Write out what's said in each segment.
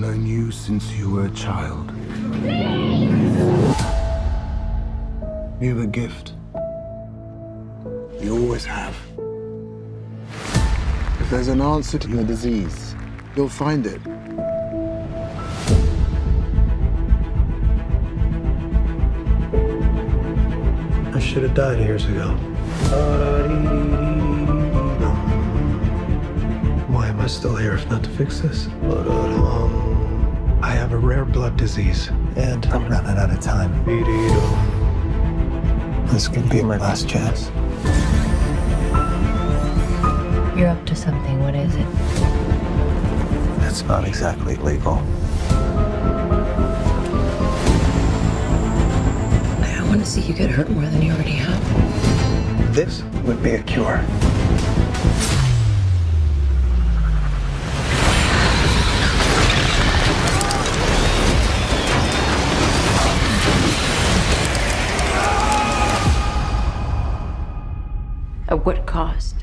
known you since you were a child. Please! You have a gift. You always have. If there's an answer to your disease, you'll find it. I should have died years ago. Why am I still here if not to fix this? I have a rare blood disease, and I'm running out of time. This could be my last chance. You're up to something. What is it? That's not exactly legal. I want to see you get hurt more than you already have. This would be a cure. At what cost?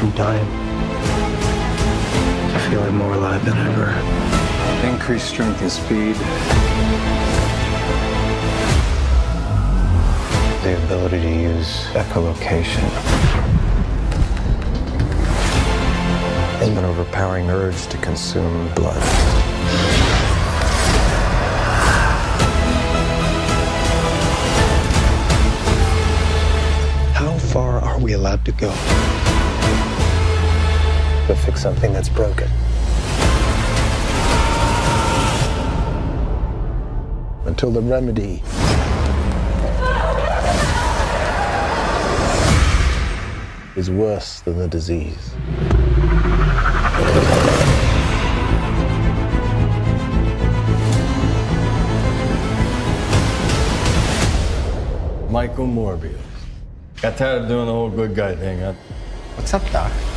From dying to feeling more alive than ever. Increased strength and speed. The ability to use echolocation. And an overpowering urge to consume blood. How far are we allowed to go? To fix something that's broken. Until the remedy is worse than the disease. Michael Morbius. Got tired of doing the whole good guy thing, huh? What's up, Doc?